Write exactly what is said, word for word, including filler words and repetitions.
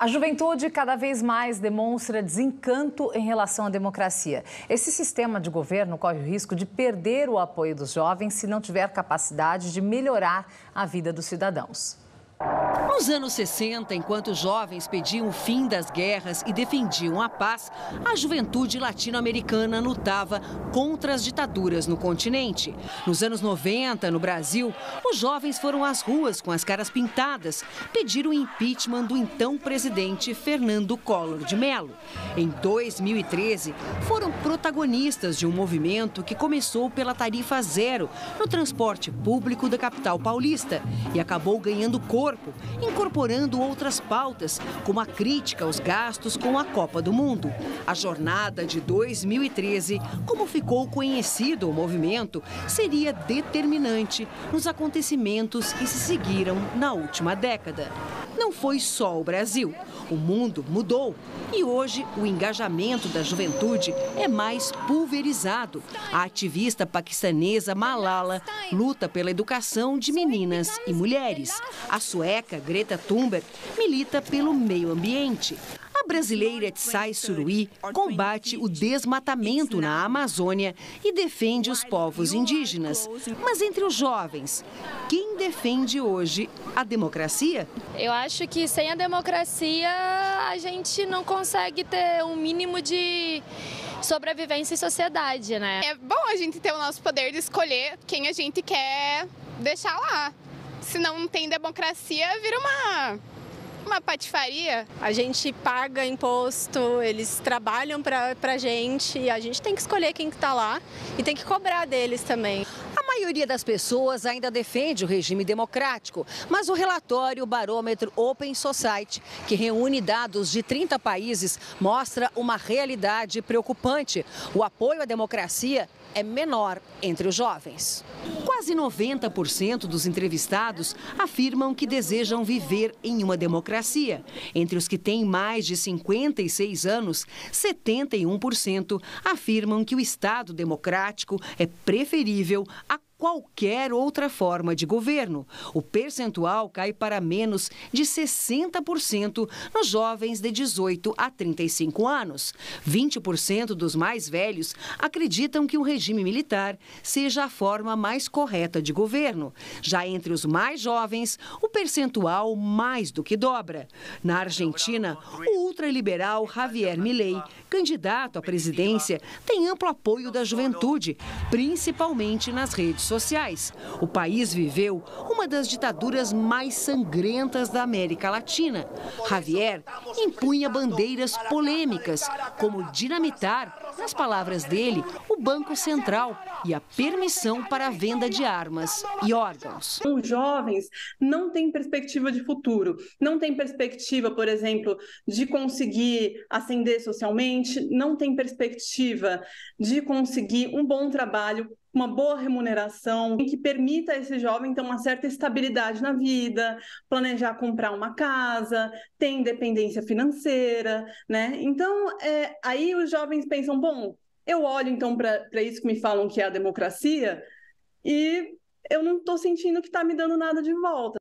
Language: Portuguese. A juventude cada vez mais demonstra desencanto em relação à democracia. Esse sistema de governo corre o risco de perder o apoio dos jovens se não tiver capacidade de melhorar a vida dos cidadãos. Nos anos sessenta, enquanto os jovens pediam o fim das guerras e defendiam a paz, a juventude latino-americana lutava contra as ditaduras no continente. Nos anos noventa, no Brasil, os jovens foram às ruas com as caras pintadas, pediram o impeachment do então presidente Fernando Collor de Mello. Em dois mil e treze, foram protagonistas de um movimento que começou pela tarifa zero no transporte público da capital paulista e acabou ganhando corpo. Incorporando outras pautas, como a crítica aos gastos com a Copa do Mundo. A jornada de dois mil e treze, como ficou conhecido o movimento, seria determinante nos acontecimentos que se seguiram na última década. Não foi só o Brasil. O mundo mudou e hoje o engajamento da juventude é mais pulverizado. A ativista paquistanesa Malala luta pela educação de meninas e mulheres. A sueca Greta Thunberg milita pelo meio ambiente. A brasileira Txai Suruí combate o desmatamento na Amazônia e defende os povos indígenas. Mas entre os jovens, quem defende hoje a democracia? Eu acho que sem a democracia a gente não consegue ter um mínimo de sobrevivência em sociedade, né? É bom a gente ter o nosso poder de escolher quem a gente quer deixar lá. Se não tem democracia, vira uma... uma patifaria. A gente paga imposto, eles trabalham pra, pra gente e a gente tem que escolher quem que tá lá e tem que cobrar deles também. A maioria das pessoas ainda defende o regime democrático, mas o relatório Barômetro Open Society, que reúne dados de trinta países, mostra uma realidade preocupante. O apoio à democracia é menor entre os jovens. Quase noventa por cento dos entrevistados afirmam que desejam viver em uma democracia. Entre os que têm mais de cinquenta e seis anos, setenta e um por cento afirmam que o Estado democrático é preferível a qualquer outra forma de governo. O percentual cai para menos de sessenta por cento nos jovens de dezoito a trinta e cinco anos. vinte por cento dos mais velhos acreditam que o regime militar seja a forma mais correta de governo. Já entre os mais jovens, o percentual mais do que dobra. Na Argentina, o ultraliberal Javier Milei, candidato à presidência, tem amplo apoio da juventude, principalmente nas redes sociais. sociais. O país viveu uma das ditaduras mais sangrentas da América Latina. Javier impunha bandeiras polêmicas, como dinamitar, nas palavras dele, o Banco Central e a permissão para a venda de armas e órgãos. Os jovens não têm perspectiva de futuro, não têm perspectiva, por exemplo, de conseguir ascender socialmente, não têm perspectiva de conseguir um bom trabalho, uma boa remuneração, que permita a esse jovem ter uma certa estabilidade na vida, planejar comprar uma casa, ter independência financeira, né? Então, é, aí os jovens pensam, bom, eu olho então para isso que me falam que é a democracia e eu não estou sentindo que está me dando nada de volta.